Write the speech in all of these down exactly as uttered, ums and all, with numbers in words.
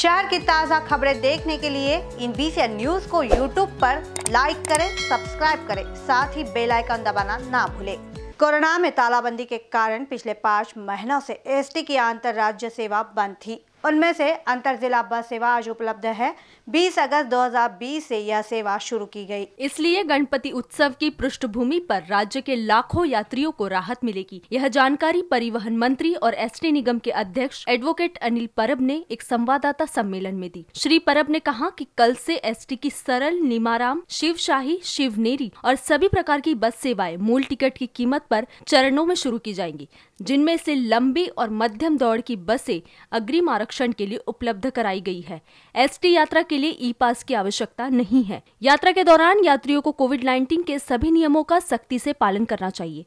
शहर की ताज़ा खबरें देखने के लिए इन बीसीएन न्यूज को यूट्यूब पर लाइक करें, सब्सक्राइब करें, साथ ही बेल आइकन दबाना ना भूलें। कोरोना में तालाबंदी के कारण पिछले पाँच महीनों से एसटी की अंतर राज्य सेवा बंद थी। उनमें से अंतर जिला बस सेवा आज उपलब्ध है। बीस अगस्त दो हज़ार बीस से यह सेवा शुरू की गई। इसलिए गणपति उत्सव की पृष्ठभूमि पर राज्य के लाखों यात्रियों को राहत मिलेगी। यह जानकारी परिवहन मंत्री और एसटी निगम के अध्यक्ष एडवोकेट अनिल परब ने एक संवाददाता सम्मेलन में दी। श्री परब ने कहा कि कल से एसटी की सरल, निमाराम, शिवशाही, शिवनेरी और सभी प्रकार की बस सेवाएं मूल टिकट की कीमत पर चरणों में शुरू की जाएंगी, जिनमें से लंबी और मध्यम दौड़ की बसें अग्रिम आरक्षण के लिए उपलब्ध कराई गई है। एसटी यात्रा के लिए ई पास की आवश्यकता नहीं है। यात्रा के दौरान यात्रियों को कोविड उन्नीस के सभी नियमों का सख्ती से पालन करना चाहिए।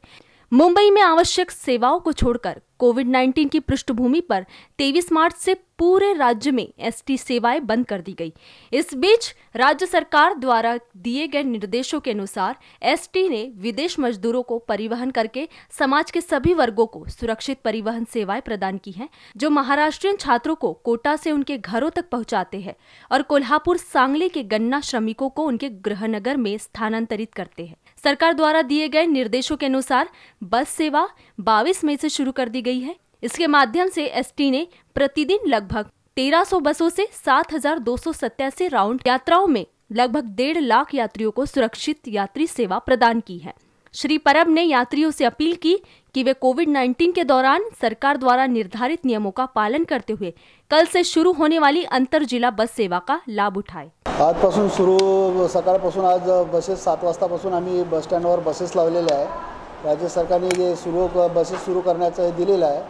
मुंबई में आवश्यक सेवाओं को छोड़कर कोविड उन्नीस की पृष्ठभूमि पर तेईस मार्च से पूरे राज्य में एसटी सेवाएं बंद कर दी गई। इस बीच राज्य सरकार द्वारा दिए गए निर्देशों के अनुसार एसटी ने विदेश मजदूरों को परिवहन करके समाज के सभी वर्गों को सुरक्षित परिवहन सेवाएं प्रदान की हैं, जो महाराष्ट्रीयन छात्रों को कोटा से उनके घरों तक पहुंचाते हैं और कोल्हापुर, सांगली के गन्ना श्रमिकों को उनके गृहनगर में स्थानांतरित करते हैं। सरकार द्वारा दिए गए निर्देशों के अनुसार बस सेवा बाईस मई से शुरू कर दी गई है। इसके माध्यम से एसटी ने प्रतिदिन लगभग तेरह सौ बसों से सात हजार दो सौ सत्तासी राउंड यात्राओं में लगभग डेढ़ लाख यात्रियों को सुरक्षित यात्री सेवा प्रदान की है। श्री परब ने यात्रियों से अपील की कि वे कोविड उन्नीस के दौरान सरकार द्वारा निर्धारित नियमों का पालन करते हुए कल से शुरू होने वाली अंतर जिला बस सेवा का लाभ उठाए। आजपासून सुरू सकाळपासून आज बसेस सात वाजतापासून आम्ही बस स्टँडवर बसेस लावलेल्या आहे। राज्य सरकारने जे सुरू बसेस सुरू करण्याचं दिलेलं आहे,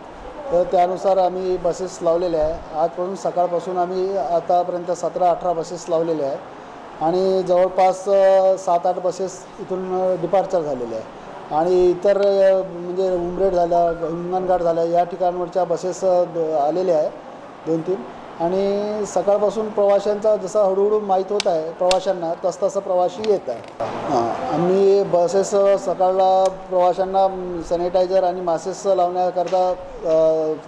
तर त्यानुसार आम्ही बसेस लावलेले आहे। आजपासून सकाळपासून आम्ही आतापर्यंत सतरा अठरा बसेस लावलेले आहे आणि जवळपास सात आठ बसेस इथून डिपार्चर झालेले आहे आणि इतर म्हणजे उमरेड झालं, हिंगणघाट झालं, या ठिकाणवरच्या बसेस आलेल्या आहे दोन तीन। आणि सकाळपासून प्रवाशांचा जसा हळूहळू माहित होत आहे प्रवाशांना, तसं तसं प्रवासी येत आहे। आम्ही बसेस सकाळला प्रवाशांना सॅनिटायझर आणि मास्क्स लावण्याकरता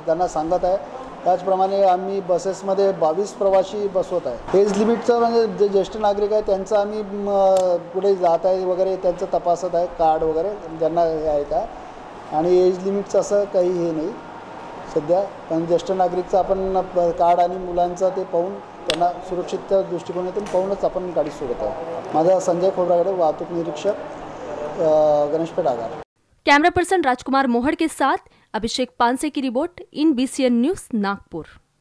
त्यांना सांगत आहे। त्याचप्रमाणे आम्ही बसेसमध्ये बावीस प्रवासी बसवत आहे। एज लिमिटचं म्हणजे जे ज्येष्ठ नागरिक आहे त्यांचं आम्ही पुढे जात आहे वगैरे त्यांचं तपासत आहे, कार्ड वगैरे ज्यांना आहे का, आणि एज लिमिटचं असं काही हे नाही सध्या। पण ज्येष्ठ नागरिकचा आपण कार्ड आणि मुलांचा ते पाहून त्यांना सुरक्षित दृष्टिकोनातून पाहूनच आपण गाडी सोडत आहोत। माधव संजय खोरागड़े, वाहतूक निरीक्षक, गणेश। कैमरा पर्सन राजकुमार मोहर के साथ अभिषेक पानसे की रिपोर्ट, इन बीसीएन न्यूज, नागपुर।